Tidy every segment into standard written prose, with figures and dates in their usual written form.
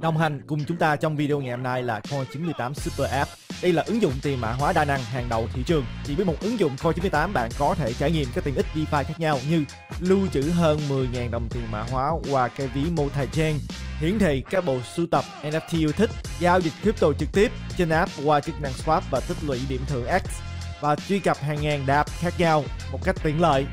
Đồng hành cùng chúng ta trong video ngày hôm nay là Coin98 Super App. Đây là ứng dụng tiền mã hóa đa năng hàng đầu thị trường. Chỉ với một ứng dụng Coin98, bạn có thể trải nghiệm các tiện ích DeFi khác nhau như lưu trữ hơn 10.000 đồng tiền mã hóa qua cái ví multi-chain, hiển thị các bộ sưu tập NFT yêu thích, giao dịch crypto trực tiếp trên app qua chức năng swap và tích lũy điểm thưởng X, và truy cập hàng ngàn đạp khác nhau một cách tiện lợi.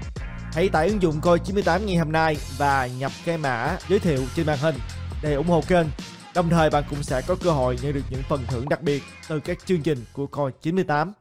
Hãy tải ứng dụng Coin98 ngày hôm nay và nhập cái mã giới thiệu trên màn hình để ủng hộ kênh. Đồng thời bạn cũng sẽ có cơ hội nhận được những phần thưởng đặc biệt từ các chương trình của Coin98.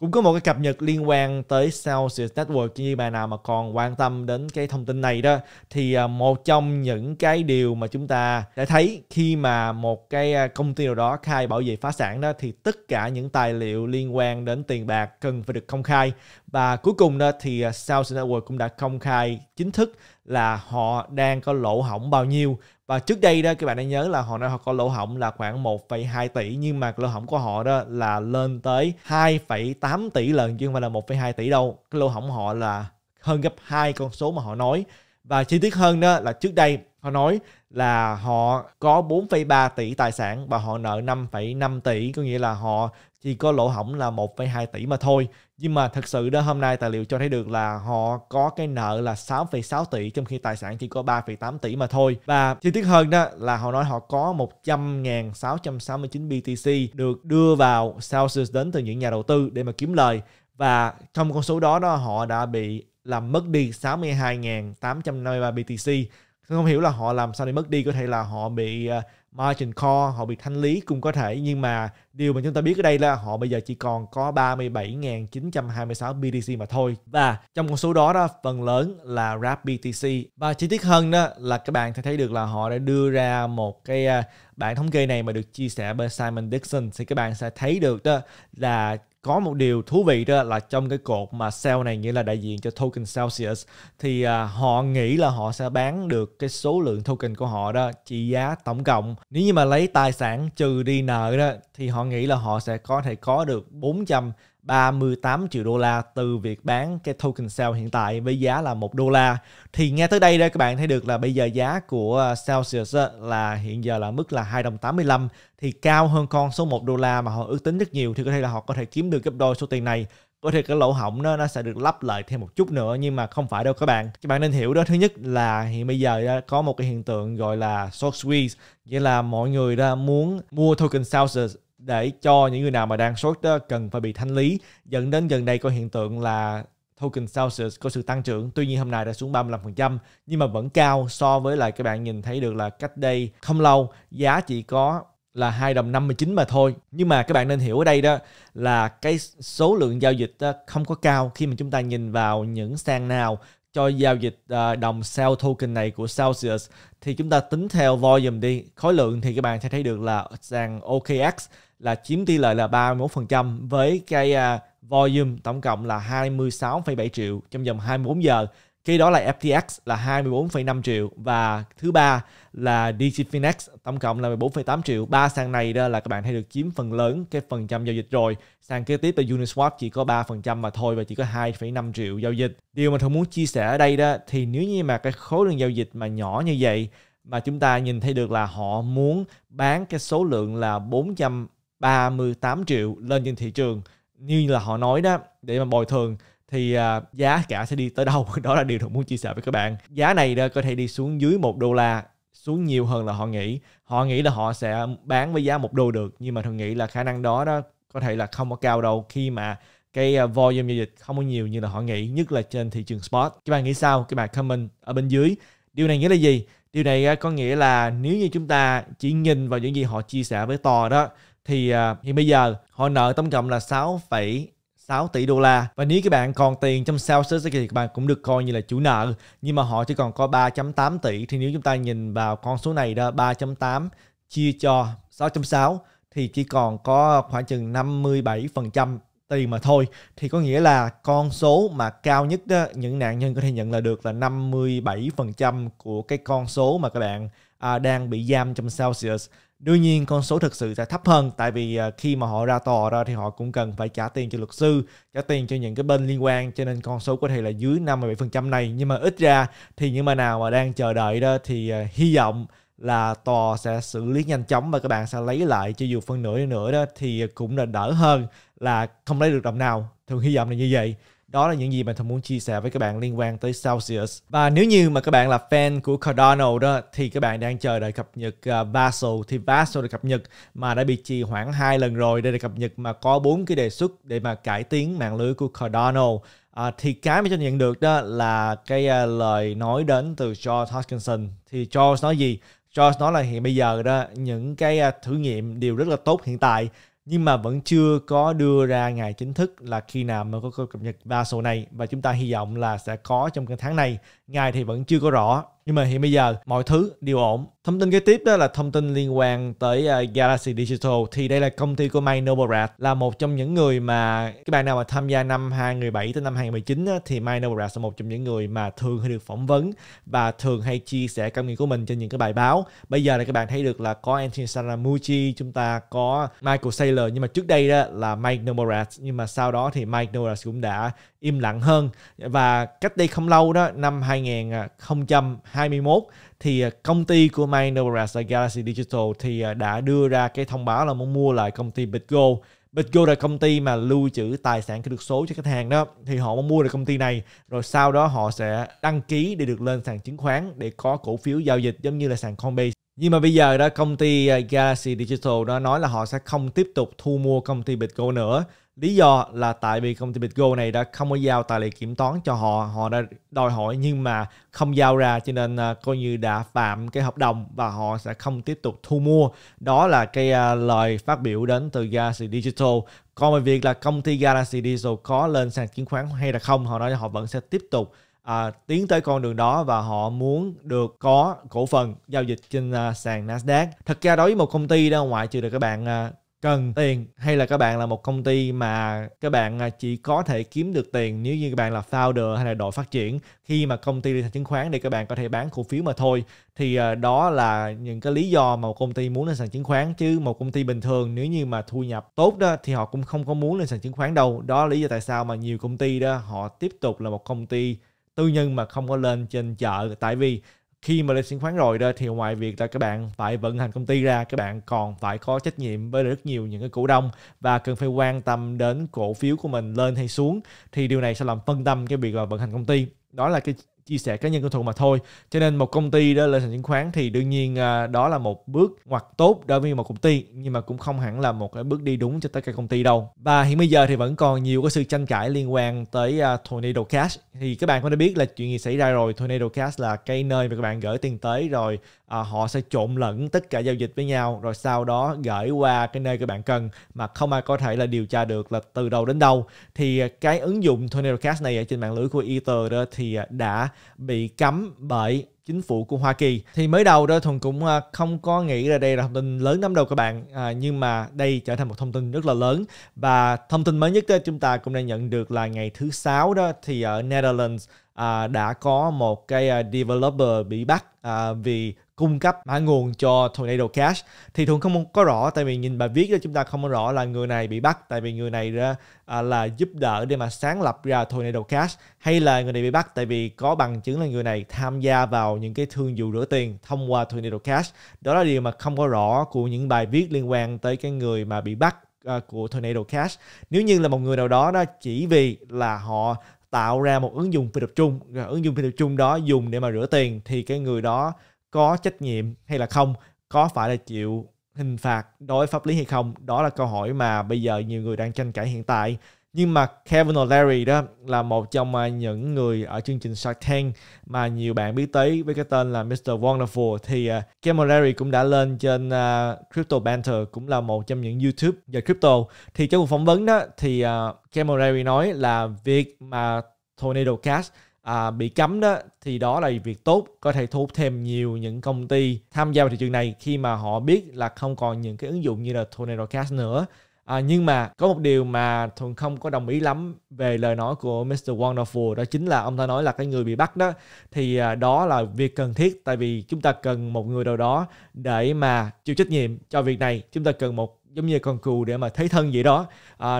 Cũng có một cái cập nhật liên quan tới Celsius Network, như bạn nào mà còn quan tâm đến cái thông tin này đó, thì một trong những cái điều mà chúng ta đã thấy khi mà một cái công ty nào đó khai bảo vệ phá sản đó, thì tất cả những tài liệu liên quan đến tiền bạc cần phải được công khai. Và cuối cùng đó thì Celsius Network cũng đã công khai chính thức là họ đang có lỗ hổng bao nhiêu. Và trước đây đó các bạn đã nhớ là họ nói họ có lỗ hổng là khoảng 1,2 tỷ, nhưng mà lỗ hổng của họ đó là lên tới 2,8 tỷ lần chứ không phải là 1,2 tỷ đâu. Cái lỗ hổng họ là hơn gấp 2 con số mà họ nói. Và chi tiết hơn đó là trước đây họ nói là họ có 4,3 tỷ tài sản và họ nợ 5,5 tỷ, có nghĩa là họ chỉ có lỗ hổng là 1,2 tỷ mà thôi. Nhưng mà thật sự đó, hôm nay tài liệu cho thấy được là họ có cái nợ là 6,6 tỷ trong khi tài sản chỉ có 3,8 tỷ mà thôi. Và chi tiết hơn đó là họ nói họ có 100.669 BTC được đưa vào Celsius đến từ những nhà đầu tư để mà kiếm lời. Và trong con số đó, họ đã bị làm mất đi 62.853 BTC. Không hiểu là họ làm sao để mất đi, có thể là họ bị margin call, họ bị thanh lý cũng có thể. Nhưng mà điều mà chúng ta biết ở đây là họ bây giờ chỉ còn có 37.926 BTC mà thôi. Và trong con số đó, phần lớn là Wrap BTC. Và chi tiết hơn đó là các bạn sẽ thấy được là họ đã đưa ra một cái bản thống kê này mà được chia sẻ bởi Simon Dixon. Thì các bạn sẽ thấy được đó là có một điều thú vị đó là trong cái cột mà sell này, nghĩa là đại diện cho token Celsius, thì họ nghĩ là họ sẽ bán được cái số lượng token của họ đó trị giá tổng cộng, nếu như mà lấy tài sản trừ đi nợ đó, thì họ nghĩ là họ sẽ có thể có được 438 triệu đô la từ việc bán cái token sell hiện tại với giá là $1. Thì nghe tới đây các bạn thấy được là bây giờ giá của Celsius là hiện giờ là mức là 2.85, thì cao hơn con số $1 mà họ ước tính rất nhiều. Thì có thể là họ có thể kiếm được gấp đôi số tiền này. Có thể cái lỗ hổng nó sẽ được lắp lại thêm một chút nữa, nhưng mà không phải đâu các bạn. Các bạn nên hiểu đó, thứ nhất là hiện bây giờ có một cái hiện tượng gọi là short squeeze, nghĩa là mọi người muốn mua token Celsius để cho những người nào mà đang short cần phải bị thanh lý, dẫn đến gần đây có hiện tượng là token Celsius có sự tăng trưởng. Tuy nhiên hôm nay đã xuống 35%, nhưng mà vẫn cao so với lại các bạn nhìn thấy được là cách đây không lâu giá chỉ có là 2.59 mà thôi. Nhưng mà các bạn nên hiểu ở đây đó là cái số lượng giao dịch không có cao khi mà chúng ta nhìn vào những sàn nào cho giao dịch đồng sell token này của Celsius. Thì chúng ta tính theo volume đi, khối lượng, thì các bạn sẽ thấy được là sàn OKX là chiếm tỷ lệ là 31% với cái volume tổng cộng là 26,7 triệu trong vòng 24 giờ. Cái đó là FTX là 24,5 triệu và thứ ba là DigiFinex tổng cộng là 14,8 triệu. Ba sàn này đó là các bạn thấy được chiếm phần lớn cái phần trăm giao dịch rồi. Sàn kế tiếp là Uniswap chỉ có 3% mà thôi và chỉ có 2,5 triệu giao dịch. Điều mà tôi muốn chia sẻ ở đây đó, thì nếu như mà cái khối lượng giao dịch mà nhỏ như vậy mà chúng ta nhìn thấy được là họ muốn bán cái số lượng là 438 triệu lên trên thị trường như là họ nói đó để mà bồi thường, thì giá cả sẽ đi tới đâu? Đó là điều tôi muốn chia sẻ với các bạn. Giá này có thể đi xuống dưới $1, xuống nhiều hơn là họ nghĩ. Họ nghĩ là họ sẽ bán với giá $1 được, nhưng mà tôi nghĩ là khả năng đó có thể là không có cao đâu khi mà cái volume giao dịch không có nhiều như là họ nghĩ, nhất là trên thị trường spot. Các bạn nghĩ sao? Các bạn comment ở bên dưới. Điều này nghĩa là gì? Điều này có nghĩa là nếu như chúng ta chỉ nhìn vào những gì họ chia sẻ với Tor đó, thì hiện bây giờ họ nợ tổng cộng là 6,6 tỷ đô la, và nếu các bạn còn tiền trong Celsius thì các bạn cũng được coi như là chủ nợ, nhưng mà họ chỉ còn có 3.8 tỷ. Thì nếu chúng ta nhìn vào con số này đó, 3.8 chia cho 6.6 thì chỉ còn có khoảng chừng 57% tiền mà thôi. Thì có nghĩa là con số mà cao nhất đó, những nạn nhân có thể nhận là được là 57% của cái con số mà các bạn đang bị giam trong Celsius. Đương nhiên con số thực sự sẽ thấp hơn, tại vì khi mà họ ra tòa ra thì họ cũng cần phải trả tiền cho luật sư, trả tiền cho những cái bên liên quan, cho nên con số có thể là dưới 57% này. Nhưng mà ít ra thì những bạn nào mà đang chờ đợi đó thì hy vọng là tòa sẽ xử lý nhanh chóng và các bạn sẽ lấy lại cho dù phân nửa nữa đó thì cũng là đỡ hơn là không lấy được đồng nào. Thường hy vọng là như vậy. Đó là những gì mình thường muốn chia sẻ với các bạn liên quan tới Celsius. Và nếu như mà các bạn là fan của Cardano đó thì các bạn đang chờ đợi cập nhật Vassel, thì Vassel được cập nhật mà đã bị trì hoãn 2 lần rồi. Đây là cập nhật mà có 4 cái đề xuất để mà cải tiến mạng lưới của Cardano. Thì cái mà chúng nhận được đó là cái lời nói đến từ Charles Hoskinson. Thì Charles nói gì? Charles nói là hiện bây giờ đó những cái thử nghiệm đều rất là tốt hiện tại, nhưng mà vẫn chưa có đưa ra ngày chính thức là khi nào mà có cập nhật Vassel này. Và chúng ta hy vọng là sẽ có trong cái tháng này. Ngày thì vẫn chưa có rõ, nhưng mà hiện bây giờ mọi thứ đều ổn. Thông tin kế tiếp đó là thông tin liên quan tới Galaxy Digital. Thì đây là công ty của Mike Novogratz, là một trong những người mà các bạn nào mà tham gia năm 2017 tới năm 2019 đó, thì Mike Novogratz là một trong những người mà thường hay được phỏng vấn và thường hay chia sẻ cảm nghĩ của mình trên những cái bài báo. Bây giờ là các bạn thấy được là có Anthony Scaramucci, chúng ta có Michael Saylor, nhưng mà trước đây đó là Mike Novogratz. Nhưng mà sau đó thì Mike Novogratz cũng đã im lặng hơn. Và cách đây không lâu đó, năm 2021 thì công ty của Mike Novogratz là Galaxy Digital thì đã đưa ra cái thông báo là muốn mua lại công ty Bitgo. Bitgo là công ty mà lưu trữ tài sản kỹ thuật số cho khách hàng đó, thì họ muốn mua được công ty này rồi sau đó họ sẽ đăng ký để được lên sàn chứng khoán để có cổ phiếu giao dịch giống như là sàn Coinbase. Nhưng mà bây giờ đó công ty Galaxy Digital đó nói là họ sẽ không tiếp tục thu mua công ty Bitgo nữa. Lý do là tại vì công ty Bitgo này đã không có giao tài liệu kiểm toán cho họ, họ đã đòi hỏi nhưng mà không giao ra, cho nên coi như đã phạm cái hợp đồng và họ sẽ không tiếp tục thu mua. Đó là cái lời phát biểu đến từ Galaxy Digital. Còn về việc là công ty Galaxy Digital có lên sàn chứng khoán hay là không, họ nói là họ vẫn sẽ tiếp tục tiến tới con đường đó và họ muốn được có cổ phần giao dịch trên sàn Nasdaq. Thật ra đối với một công ty đó, ngoại trừ được các bạn cần tiền hay là các bạn là một công ty mà các bạn chỉ có thể kiếm được tiền nếu như các bạn là founder hay là đội phát triển, khi mà công ty đi sàn chứng khoán để các bạn có thể bán cổ phiếu mà thôi. Thì đó là những cái lý do mà một công ty muốn lên sàn chứng khoán, chứ một công ty bình thường nếu như mà thu nhập tốt đó thì họ cũng không có muốn lên sàn chứng khoán đâu. Đó là lý do tại sao mà nhiều công ty đó họ tiếp tục là một công ty tư nhân mà không có lên trên chợ, tại vì khi mà lên chứng khoán rồi đó thì ngoài việc là các bạn phải vận hành công ty ra, các bạn còn phải có trách nhiệm với rất nhiều những cái cổ đông và cần phải quan tâm đến cổ phiếu của mình lên hay xuống, thì điều này sẽ làm phân tâm cái việc là vận hành công ty. Đó là cái chia sẻ cá nhân của Thuận mà thôi. Cho nên một công ty đó lên sàn chứng khoán thì đương nhiên đó là một bước ngoặt tốt đối với một công ty, nhưng mà cũng không hẳn là một cái bước đi đúng cho tất cả công ty đâu. Và hiện bây giờ thì vẫn còn nhiều cái sự tranh cãi liên quan tới Tornado Cash. Thì các bạn có thể biết là chuyện gì xảy ra rồi. Tornado Cash là cái nơi mà các bạn gửi tiền tới rồi họ sẽ trộn lẫn tất cả giao dịch với nhau rồi sau đó gửi qua cái nơi các bạn cần mà không ai có thể là điều tra được là từ đâu đến đâu. Thì cái ứng dụng Tornado Cash này ở trên mạng lưới của Ether đó thì đã bị cấm bởi chính phủ của Hoa Kỳ. Thì mới đầu đó Thuần cũng không có nghĩ ra đây là thông tin lớn lắm đâu các bạn, nhưng mà đây trở thành một thông tin rất là lớn. và thông tin mới nhất đó chúng ta cũng đã nhận được là ngày thứ 6 đó thì ở Netherlands đã có một cái developer bị bắt vì cung cấp mã nguồn cho Tornado Cash. Thì Thuận không có rõ, tại vì nhìn bài viết đó chúng ta không có rõ là người này bị bắt tại vì người này đó là giúp đỡ để mà sáng lập ra Tornado Cash, hay là người này bị bắt tại vì có bằng chứng là người này tham gia vào những cái thương vụ rửa tiền thông qua Tornado Cash. Đó là điều mà không có rõ của những bài viết liên quan tới cái người mà bị bắt của Tornado Cash. Nếu như là một người nào đó đó chỉ vì là họ tạo ra một ứng dụng phi tập trung, ứng dụng phi tập trung đó dùng để mà rửa tiền, thì cái người đó có trách nhiệm hay là không, có phải là chịu hình phạt đối với pháp lý hay không, đó là câu hỏi mà bây giờ nhiều người đang tranh cãi hiện tại. Nhưng mà Kevin O'Leary đó là một trong những người ở chương trình Shark Tank mà nhiều bạn biết tới với cái tên là Mr. Wonderful. Thì Kevin O'Leary cũng đã lên trên Crypto Banter, cũng là một trong những YouTube về crypto. Thì trong cuộc phỏng vấn đó thì Kevin O'Leary nói là việc mà Tornado Cash bị cấm đó thì đó là việc tốt, có thể thu hút thêm nhiều những công ty tham gia vào thị trường này khi mà họ biết là không còn những cái ứng dụng như là Tornado Cash nữa. Nhưng mà có một điều mà Thuận không có đồng ý lắm về lời nói của Mr. Wonderful, đó chính là ông ta nói là cái người bị bắt đó thì đó là việc cần thiết, tại vì chúng ta cần một người nào đó để mà chịu trách nhiệm cho việc này, chúng ta cần một giống như con cừu để mà thấy thân vậy đó.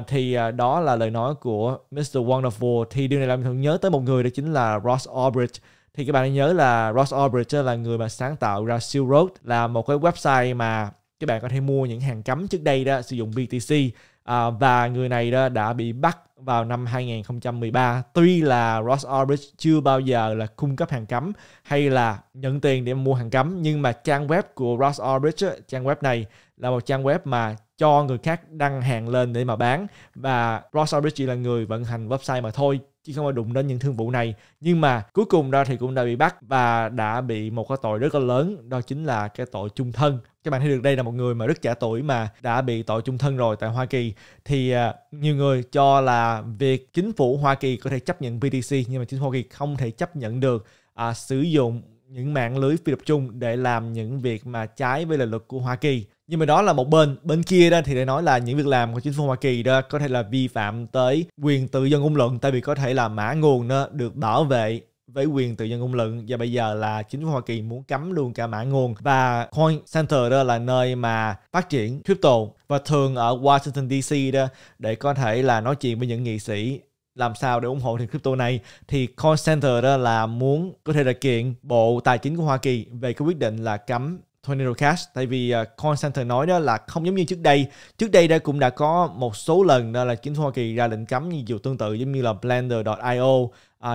Thì đó là lời nói của Mr. Wonderful. Thì điều này làm Thuận nhớ tới một người, đó chính là Ross Ulbricht. Thì các bạn hãy nhớ là Ross Ulbricht là người mà sáng tạo ra Silk Road, là một cái website mà các bạn có thể mua những hàng cấm trước đây đó sử dụng BTC. Và người này đó đã bị bắt vào năm 2013. Tuy là Ross Ulbricht chưa bao giờ là cung cấp hàng cấm hay là nhận tiền để mua hàng cấm, nhưng mà trang web của Ross Ulbricht, trang web này là một trang web mà cho người khác đăng hàng lên để mà bán, và Ross Ulbricht chỉ là người vận hành website mà thôi, chứ không phải đụng đến những thương vụ này. Nhưng mà cuối cùng ra thì cũng đã bị bắt và đã bị một cái tội rất là lớn, đó chính là cái tội chung thân. Các bạn thấy được đây là một người mà rất trẻ tuổi mà đã bị tội chung thân rồi tại Hoa Kỳ. Thì nhiều người cho là việc chính phủ Hoa Kỳ có thể chấp nhận BTC, nhưng mà chính phủ Hoa Kỳ không thể chấp nhận được sử dụng những mạng lưới phi tập trung để làm những việc mà trái với lệ luật của Hoa Kỳ. Nhưng mà đó là một bên. Bên kia đó thì để nói là những việc làm của chính phủ Hoa Kỳ đó có thể là vi phạm tới quyền tự do ngôn luận, tại vì có thể là mã nguồn đó được bảo vệ với quyền tự do ngôn luận, và bây giờ là chính phủ Hoa Kỳ muốn cấm luôn cả mã nguồn. Và Coin Center đó là nơi mà phát triển crypto, và thường ở Washington DC đó để có thể là nói chuyện với những nghị sĩ làm sao để ủng hộ thị crypto này. Thì Coin Center đó là muốn có thể là kiện Bộ Tài chính của Hoa Kỳ về cái quyết định là cấm Tornado Cash, tại vì Coin Center nói đó là không giống như trước đây. Trước đây đây cũng đã có một số lần đó là chính phủ Hoa Kỳ ra lệnh cấm nhiều tương tự giống như là blender.io,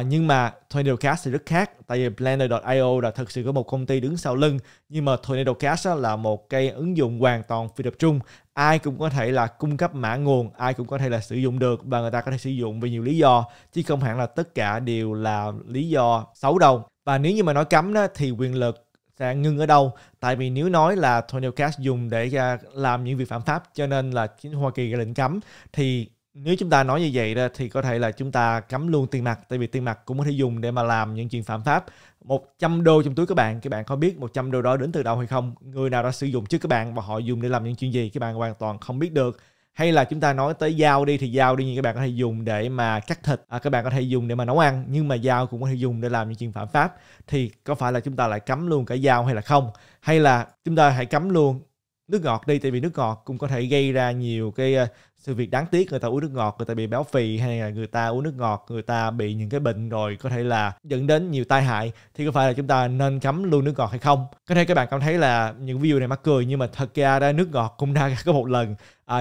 nhưng mà Tornado Cash thì rất khác, tại vì blender.io là thực sự có một công ty đứng sau lưng, nhưng mà Tornado Cash là một cái ứng dụng hoàn toàn phi tập trung, ai cũng có thể là cung cấp mã nguồn, ai cũng có thể là sử dụng được, và người ta có thể sử dụng vì nhiều lý do, chứ không hẳn là tất cả đều là lý do xấu đâu. Và nếu như mà nói cấm đó thì quyền lực sẽ ngưng ở đâu? Tại vì nếu nói là Tornado Cash dùng để làm những việc phạm pháp cho nên là chính Hoa Kỳ ra lệnh cấm, thì nếu chúng ta nói như vậy đó, thì có thể là chúng ta cấm luôn tiền mặt, tại vì tiền mặt cũng có thể dùng để mà làm những chuyện phạm pháp. 100 đô trong túi các bạn có biết 100 đô đó đến từ đâu hay không? Người nào đã sử dụng trước các bạn và họ dùng để làm những chuyện gì các bạn hoàn toàn không biết được. Hay là chúng ta nói tới dao đi, thì dao đi các bạn có thể dùng để mà cắt thịt, các bạn có thể dùng để mà nấu ăn, nhưng mà dao cũng có thể dùng để làm những chuyện phạm pháp. Thì có phải là chúng ta lại cấm luôn cả dao hay là không? Hay là chúng ta hãy cấm luôn nước ngọt đi, tại vì nước ngọt cũng có thể gây ra nhiều cái sự việc đáng tiếc. Người ta uống nước ngọt, người ta bị béo phì, hay là người ta uống nước ngọt, người ta bị những cái bệnh rồi có thể là dẫn đến nhiều tai hại. Thì có phải là chúng ta nên cấm luôn nước ngọt hay không? Có thể các bạn cảm thấy là những video này mắc cười, nhưng mà thật ra ra nước ngọt cũng đã có một lần,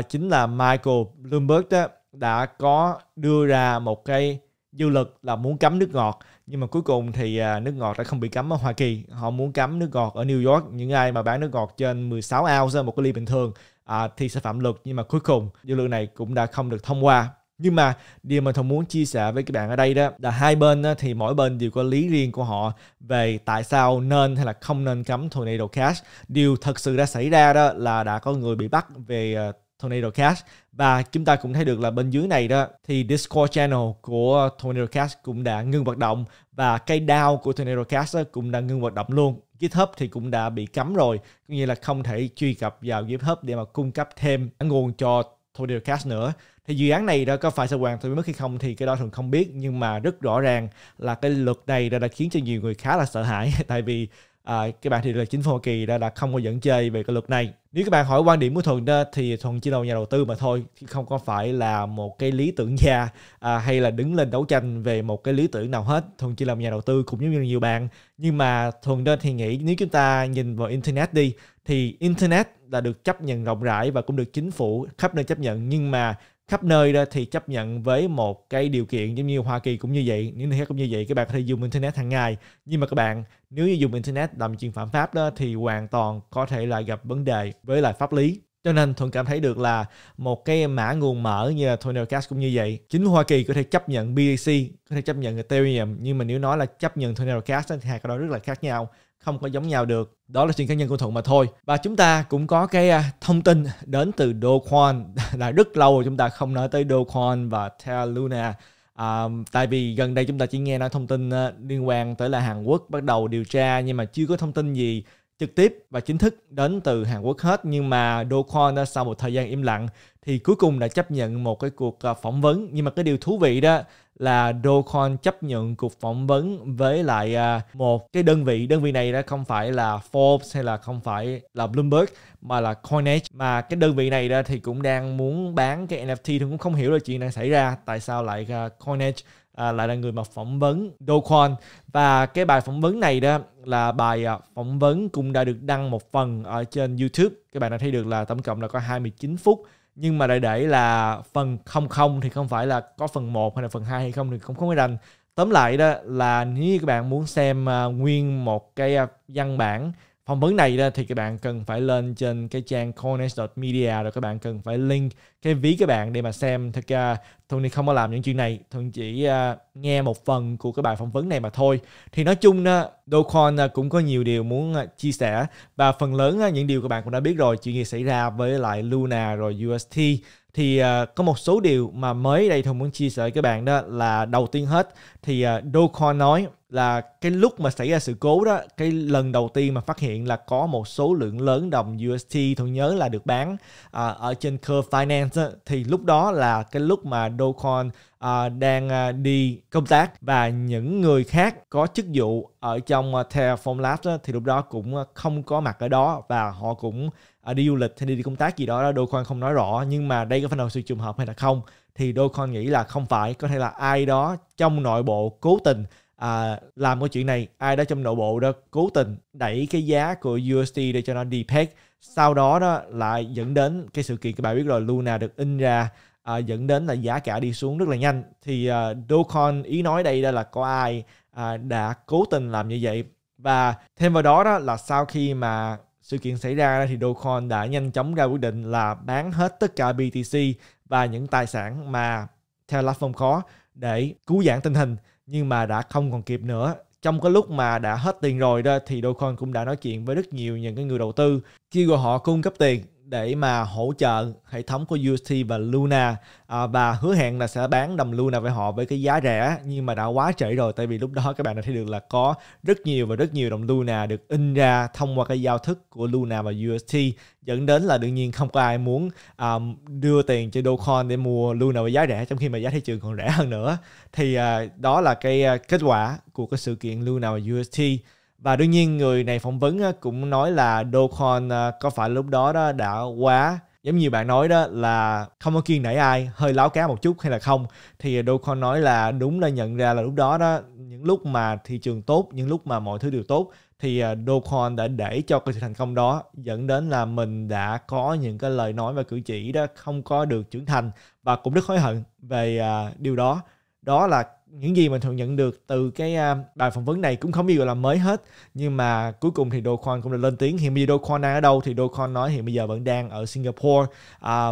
chính là Michael Bloomberg đó, đã có đưa ra một cái dư lực là muốn cấm nước ngọt, nhưng mà cuối cùng thì nước ngọt đã không bị cấm ở Hoa Kỳ. Họ muốn cấm nước ngọt ở New York, những ai mà bán nước ngọt trên 16 ounce một cái ly bình thường thì sẽ phạm luật, nhưng mà cuối cùng dư luận này cũng đã không được thông qua. Nhưng mà điều mình muốn chia sẻ với các bạn ở đây đó là hai bên đó, thì mỗi bên đều có lý riêng của họ về tại sao nên hay là không nên cấm Tornado Cash. Điều thật sự đã xảy ra đó là đã có người bị bắt về Tornado Cash, và chúng ta cũng thấy được là bên dưới này đó thì Discord channel của Tornado Cash cũng đã ngưng hoạt động, và cây DAO của Tornado Cash cũng đã ngưng hoạt động luôn. GitHub thì cũng đã bị cấm rồi, có nghĩa là không thể truy cập vào GitHub để mà cung cấp thêm nguồn cho Tornado Cash nữa. Thì dự án này đó có phải sẽ hoàn toàn biến mất hay không thì cái đó thường không biết, nhưng mà rất rõ ràng là cái luật này đã khiến cho nhiều người khá là sợ hãi, tại vì các bạn thì là chính phủ Hoa Kỳ đã không có dẫn chơi về cái luật này. Nếu các bạn hỏi quan điểm của Thuận đó, thì Thuận chỉ là nhà đầu tư mà thôi, chứ không có phải là một cái lý tưởng gia hay là đứng lên đấu tranh về một cái lý tưởng nào hết. Thuận chỉ là nhà đầu tư cũng giống như nhiều bạn. Nhưng mà Thuận đó thì nghĩ nếu chúng ta nhìn vào Internet đi, thì Internet đã được chấp nhận rộng rãi và cũng được chính phủ khắp nơi chấp nhận, nhưng mà khắp nơi đó thì chấp nhận với một cái điều kiện giống như Hoa Kỳ cũng như vậy, những nơi khác cũng như vậy, các bạn có thể dùng Internet hàng ngày. Nhưng mà các bạn nếu như dùng Internet làm chuyện phạm pháp đó thì hoàn toàn có thể là gặp vấn đề với lại pháp lý. Cho nên Thuận cảm thấy được là một cái mã nguồn mở như là Tornado Cash cũng như vậy. Chính Hoa Kỳ có thể chấp nhận BTC, có thể chấp nhận Ethereum, nhưng mà nếu nói là chấp nhận Tornado Cash thì hai cái đó rất là khác nhau, không có giống nhau được. Đó là chuyện cá nhân của Thuận mà thôi. Và chúng ta cũng có cái thông tin đến từ Do Kwon. Là rất lâu rồi chúng ta không nói tới Do Kwon và Terra Luna, tại vì gần đây chúng ta chỉ nghe nói thông tin liên quan tới là Hàn Quốc bắt đầu điều tra, nhưng mà chưa có thông tin gì trực tiếp và chính thức đến từ Hàn Quốc hết. Nhưng mà Do Kwon sau một thời gian im lặng thì cuối cùng đã chấp nhận một cái cuộc phỏng vấn. Nhưng mà cái điều thú vị đó là Do Kwon chấp nhận cuộc phỏng vấn với lại một cái đơn vị. Đơn vị này đó không phải là Forbes hay là không phải là Bloomberg mà là Coinage. Mà cái đơn vị này đó thì cũng đang muốn bán cái NFT, thì cũng không hiểu là chuyện đang xảy ra tại sao lại Coinage lại là người mà phỏng vấn Do Kwon. Và cái bài phỏng vấn này đó là bài phỏng vấn cũng đã được đăng một phần ở trên YouTube. Các bạn đã thấy được là tổng cộng là có 29 phút. Nhưng mà để là phần 00 thì không phải là có phần 1 hay là phần 2 hay không thì cũng không có rành. Tóm lại đó là nếu các bạn muốn xem nguyên một cái văn bản phỏng vấn này đó, thì các bạn cần phải lên trên cái trang Coinage.media rồi các bạn cần phải link cái ví các bạn để mà xem. Thật ra Thuận không có làm những chuyện này, Thuận chỉ nghe một phần của cái bài phỏng vấn này mà thôi. Thì nói chung Do Kwon cũng có nhiều điều muốn chia sẻ và phần lớn những điều các bạn cũng đã biết rồi, chuyện gì xảy ra với lại Luna rồi UST. Thì có một số điều mà mới đây Thuận muốn chia sẻ với các bạn đó là đầu tiên hết thì Do Kwon nói là cái lúc mà xảy ra sự cố đó, cái lần đầu tiên mà phát hiện là có một số lượng lớn đồng UST Thuận nhớ là được bán ở trên Curve Finance đó, thì lúc đó là cái lúc mà Do Kwon đang đi công tác và những người khác có chức vụ ở trong Terraform Labs đó, thì lúc đó cũng không có mặt ở đó và họ cũng đi du lịch hay đi công tác gì đó, Do Kwon không nói rõ. Nhưng mà đây có phải là sự trùng hợp hay là không thì Do Kwon nghĩ là không phải, có thể là ai đó trong nội bộ cố tình làm cái chuyện này, ai đó trong nội bộ đó cố tình đẩy cái giá của UST để cho nó đi peg, sau đó đó lại dẫn đến cái sự kiện các bạn biết rồi, Luna được in ra, dẫn đến là giá cả đi xuống rất là nhanh. Thì Do Kwon ý nói đây là có ai đã cố tình làm như vậy. Và thêm vào đó đó là sau khi mà sự kiện xảy ra thì Do Kwon đã nhanh chóng ra quyết định là bán hết tất cả BTC và những tài sản mà Terraform có để cứu vãn tình hình, nhưng mà đã không còn kịp nữa. Trong cái lúc mà đã hết tiền rồi đó thì Do Kwon cũng đã nói chuyện với rất nhiều những cái người đầu tư, kêu gọi họ cung cấp tiền để mà hỗ trợ hệ thống của UST và Luna và hứa hẹn là sẽ bán đồng Luna với họ với cái giá rẻ. Nhưng mà đã quá trễ rồi, tại vì lúc đó các bạn đã thấy được là có rất nhiều đồng Luna được in ra thông qua cái giao thức của Luna và UST, dẫn đến là đương nhiên không có ai muốn đưa tiền cho Do Kwon để mua Luna với giá rẻ trong khi mà giá thị trường còn rẻ hơn nữa. Thì đó là cái kết quả của cái sự kiện Luna và UST. Và đương nhiên người này phỏng vấn cũng nói là Do Kwon có phải lúc đó đó đã quá, giống như bạn nói đó, là không có kiêng nể ai, hơi láo cá một chút hay là không. Thì Do Kwon nói là đúng là nhận ra là lúc đó đó, những lúc mà thị trường tốt, những lúc mà mọi thứ đều tốt thì Do Kwon đã để cho cái sự thành công đó dẫn đến là mình đã có những cái lời nói và cử chỉ đó không có được trưởng thành và cũng rất hối hận về điều đó. Đó là những gì mình thường nhận được từ cái bài phỏng vấn này, cũng không gì gọi là mới hết. Nhưng mà cuối cùng thì Do Kwon cũng đã lên tiếng. Hiện bây giờ Do Kwon đang ở đâu thì Do Kwon nói hiện bây giờ vẫn đang ở Singapore.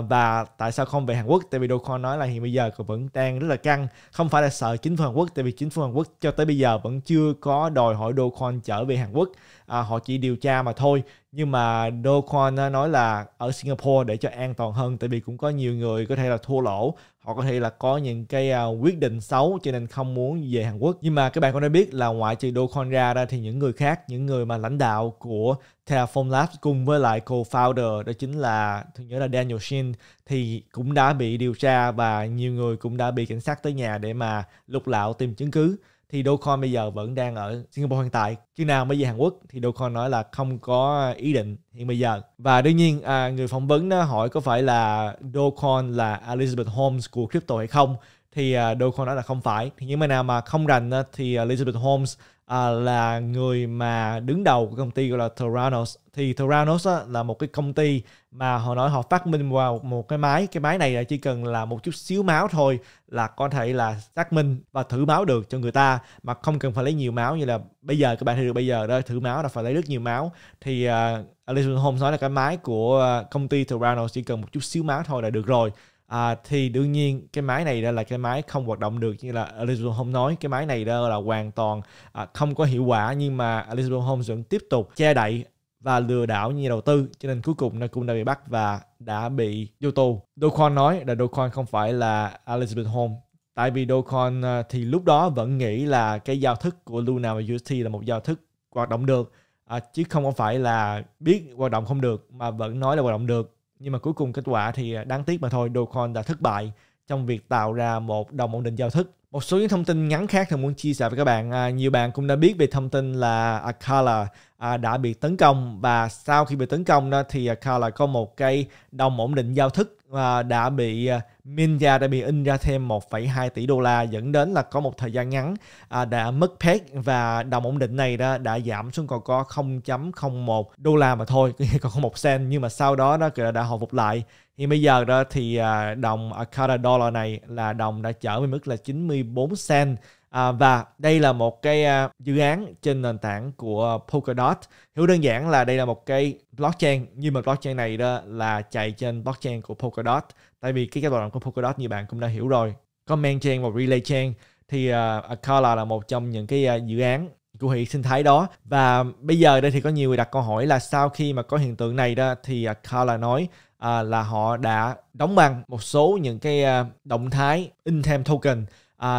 Và tại sao không về Hàn Quốc? Tại vì Do Kwon nói là hiện bây giờ vẫn đang rất là căng, không phải là sợ chính phủ Hàn Quốc, tại vì chính phủ Hàn Quốc cho tới bây giờ vẫn chưa có đòi hỏi Do Kwon trở về Hàn Quốc, họ chỉ điều tra mà thôi. Nhưng mà Do Kwon nói là ở Singapore để cho an toàn hơn, tại vì cũng có nhiều người có thể là thua lỗ, họ có thể là có những cái quyết định xấu cho nên không muốn về Hàn Quốc. Nhưng mà các bạn cũng đã biết là ngoại trừ Do Kwon ra thì những người khác, những người mà lãnh đạo của Terraform Labs cùng với lại co-founder đó chính là, tôi nhớ là Daniel Shin, thì cũng đã bị điều tra và nhiều người cũng đã bị cảnh sát tới nhà để mà lục lạo tìm chứng cứ. Thì Do Kwon bây giờ vẫn đang ở Singapore hiện tại, khi nào mới về Hàn Quốc thì Do Kwon nói là không có ý định hiện bây giờ. Và đương nhiên người phỏng vấn đó hỏi có phải là Do Kwon là Elizabeth Holmes của crypto hay không, thì Do Kwon nói là không phải. Thì những người nào mà không rành thì Elizabeth Holmes là người mà đứng đầu của công ty gọi là Theranos. Thì Theranos là một cái công ty mà họ nói họ phát minh vào một cái máy. Cái máy này là chỉ cần là một chút xíu máu thôi là có thể là xác minh và thử máu được cho người ta, mà không cần phải lấy nhiều máu như là bây giờ các bạn thấy được. Bây giờ đó thử máu là phải lấy rất nhiều máu. Thì Elizabeth Holmes nói là cái máy của công ty Theranos chỉ cần một chút xíu máu thôi là được rồi. Thì đương nhiên cái máy này là cái máy không hoạt động được, như là Elizabeth Holmes nói cái máy này đó là hoàn toàn không có hiệu quả. Nhưng mà Elizabeth Holmes vẫn tiếp tục che đậy và lừa đảo nhà đầu tư, cho nên cuối cùng nó cũng đã bị bắt và đã bị vô tù. Do Kwon nói là Do Kwon không phải là Elizabeth Holmes, tại vì Do Kwon thì lúc đó vẫn nghĩ là cái giao thức của Luna và UST là một giao thức hoạt động được, chứ không phải là biết hoạt động không được mà vẫn nói là hoạt động được. Nhưng mà cuối cùng kết quả thì đáng tiếc mà thôi, Do Kwon đã thất bại trong việc tạo ra một đồng ổn định giao thức. Một số những thông tin ngắn khác thì muốn chia sẻ với các bạn. Nhiều bạn cũng đã biết về thông tin là Acala đã bị tấn công, và sau khi bị tấn công đó thì Acala có một cái đồng ổn định giao thức đã bị min ra, đã bị in ra thêm 1,2 tỷ đô la, dẫn đến là có một thời gian ngắn đã mất peg và đồng ổn định này đó đã giảm xuống còn có 0.01 đô la mà thôi, còn có 1 cent, nhưng mà sau đó nó đã hồi phục lại. Thì bây giờ đó thì đồng Acala dollar này là đồng đã trở về mức là 94 cent. Và đây là một cái dự án trên nền tảng của Polkadot. Hiểu đơn giản là đây là một cái blockchain, nhưng mà blockchain này đó là chạy trên blockchain của Polkadot. Tại vì cái hoạt động của Polkadot như bạn cũng đã hiểu rồi, có main chain và relay chain. Thì Acala là một trong những cái dự án của hệ sinh thái đó. Và bây giờ đây thì có nhiều người đặt câu hỏi là sau khi mà có hiện tượng này đó thì Acala nói là họ đã đóng băng một số những cái động thái in thêm token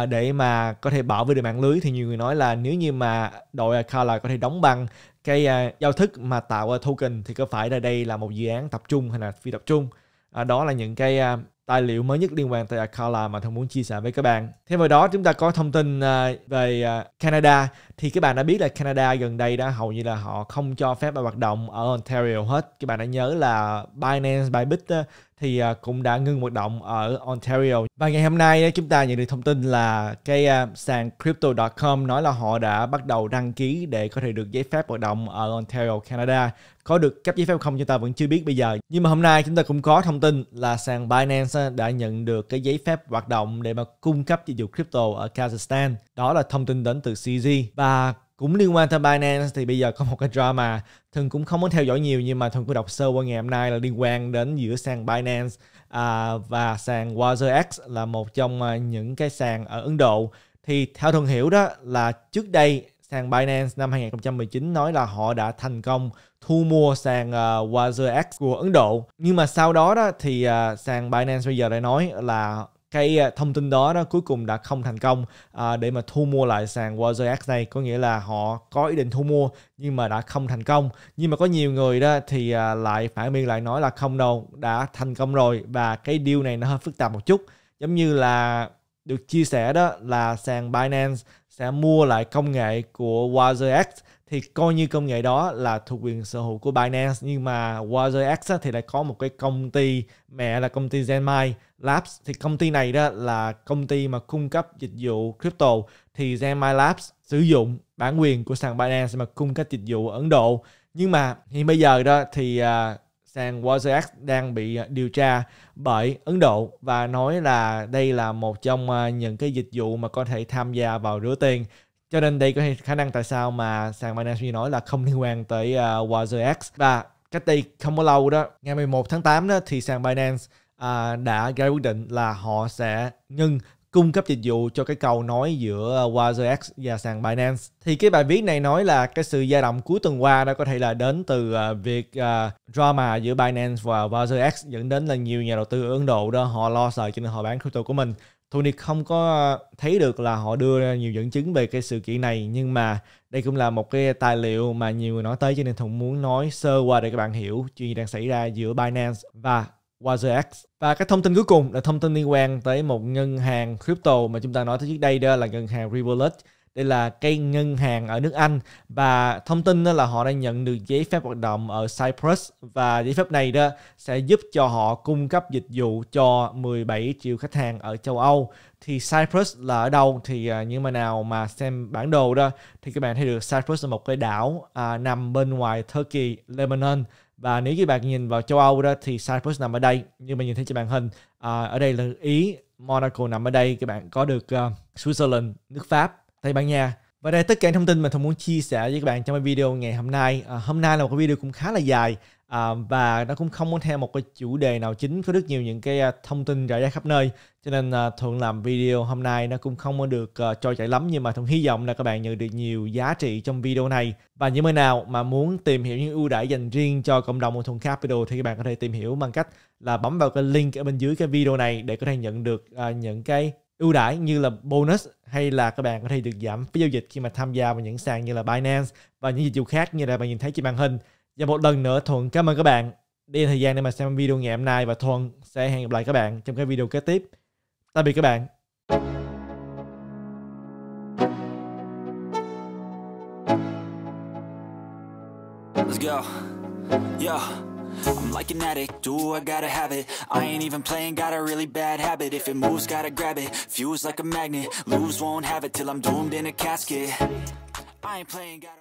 để mà có thể bảo vệ được mạng lưới. Thì nhiều người nói là nếu như mà đội Acala có thể đóng băng cái giao thức mà tạo token thì có phải là đây là một dự án tập trung hay là phi tập trung. Đó là những cái tài liệu mới nhất liên quan tới Acala mà tôi muốn chia sẻ với các bạn. Thêm vào đó chúng ta có thông tin về Canada. Thì các bạn đã biết là Canada gần đây đã hầu như là họ không cho phép hoạt động ở Ontario hết. Các bạn đã nhớ là Bybit thì cũng đã ngưng hoạt động ở Ontario. Và ngày hôm nay chúng ta nhận được thông tin là cái sàn Crypto.com nói là họ đã bắt đầu đăng ký để có thể được giấy phép hoạt động ở Ontario, Canada. Có được cấp giấy phép không chúng ta vẫn chưa biết bây giờ. Nhưng mà hôm nay chúng ta cũng có thông tin là sàn Binance đã nhận được cái giấy phép hoạt động để mà cung cấp dịch vụ crypto ở Kazakhstan. Đó là thông tin đến từ CZ. Và cũng liên quan tới Binance thì bây giờ có một cái drama. Thường cũng không muốn theo dõi nhiều nhưng mà thường có đọc sơ qua ngày hôm nay là liên quan đến giữa sàn Binance và sàn WazirX là một trong những cái sàn ở Ấn Độ. Thì theo thường hiểu đó là trước đây sàn Binance năm 2019 nói là họ đã thành công thu mua sàn WazirX của Ấn Độ. Nhưng mà sau đó đó thì sàn Binance bây giờ đã nói là cái thông tin đó cuối cùng đã không thành công để mà thu mua lại sàn WazirX này. Có nghĩa là họ có ý định thu mua nhưng mà đã không thành công. Nhưng mà có nhiều người đó thì lại phản biện lại nói là không đâu, đã thành công rồi. Và cái deal này nó hơi phức tạp một chút. Giống như là được chia sẻ đó là sàn Binance sẽ mua lại công nghệ của WazirX, thì coi như công nghệ đó là thuộc quyền sở hữu của Binance. Nhưng mà WazirX thì lại có một cái công ty mẹ là công ty Gemini Labs. Thì công ty này đó là công ty mà cung cấp dịch vụ crypto. Thì Gemini Labs sử dụng bản quyền của sàn Binance mà cung cấp dịch vụ ở Ấn Độ. Nhưng mà hiện bây giờ đó thì sàn WazirX đang bị điều tra bởi Ấn Độ và nói là đây là một trong những cái dịch vụ mà có thể tham gia vào rửa tiền. Cho nên đây có khả năng tại sao mà sàn Binance nói là không liên quan tới WazirX. Và cách đây không bao lâu đó, ngày 11 tháng 8 đó thì sàn Binance đã ra quyết định là họ sẽ ngưng cung cấp dịch vụ cho cái cầu nối giữa WazirX và sàn Binance. Thì cái bài viết này nói là cái sự dao động cuối tuần qua đó có thể là đến từ việc drama giữa Binance và WazirX, dẫn đến là nhiều nhà đầu tư ở Ấn Độ đó họ lo sợ cho nên họ bán crypto của mình. Tony không có thấy được là họ đưa nhiều dẫn chứng về cái sự kiện này, nhưng mà đây cũng là một cái tài liệu mà nhiều người nói tới, cho nên Thuận muốn nói sơ qua để các bạn hiểu chuyện gì đang xảy ra giữa Binance và WazirX. Và cái thông tin cuối cùng là thông tin liên quan tới một ngân hàng crypto mà chúng ta nói tới trước đây, đó là ngân hàng Revolut. Đây là cái ngân hàng ở nước Anh và thông tin đó là họ đã nhận được giấy phép hoạt động ở Cyprus, và giấy phép này đó sẽ giúp cho họ cung cấp dịch vụ cho 17 triệu khách hàng ở châu Âu. Thì Cyprus là ở đâu? Thì những mà nào mà xem bản đồ đó thì các bạn thấy được Cyprus là một cái đảo nằm bên ngoài Turkey, Lebanon. Và nếu các bạn nhìn vào châu Âu đó thì Cyprus nằm ở đây, như mà nhìn thấy trên màn hình, ở đây là Ý, Monaco nằm ở đây, các bạn có được Switzerland, nước Pháp, Tây Ban Nha. Và đây là tất cả những thông tin mà tôi muốn chia sẻ với các bạn trong cái video ngày hôm nay. Hôm nay là một cái video cũng khá là dài và nó cũng không muốn theo một cái chủ đề nào chính, có rất nhiều những cái thông tin rải rác khắp nơi, cho nên Thuận làm video hôm nay nó cũng không có được trôi chảy lắm, nhưng mà Thuận hy vọng là các bạn nhận được nhiều giá trị trong video này. Và những người nào mà muốn tìm hiểu những ưu đãi dành riêng cho cộng đồng của Thuận Capital thì các bạn có thể tìm hiểu bằng cách là bấm vào cái link ở bên dưới cái video này để có thể nhận được những cái ưu đãi như là bonus, hay là các bạn có thể được giảm phí giao dịch khi mà tham gia vào những sàn như là Binance và những dịch vụ khác như là bạn nhìn thấy trên màn hình. Và một lần nữa Thuận cảm ơn các bạn đã dành thời gian để mà xem video ngày hôm nay, và Thuận sẽ hẹn gặp lại các bạn trong cái video kế tiếp. Tạm biệt các bạn. Let's go. Yeah. I'm like an addict, do I gotta have it. I ain't even playing, got a really bad habit. If it moves, gotta grab it, fuse like a magnet. Lose, won't have it till I'm doomed in a casket. I ain't playing, gotta...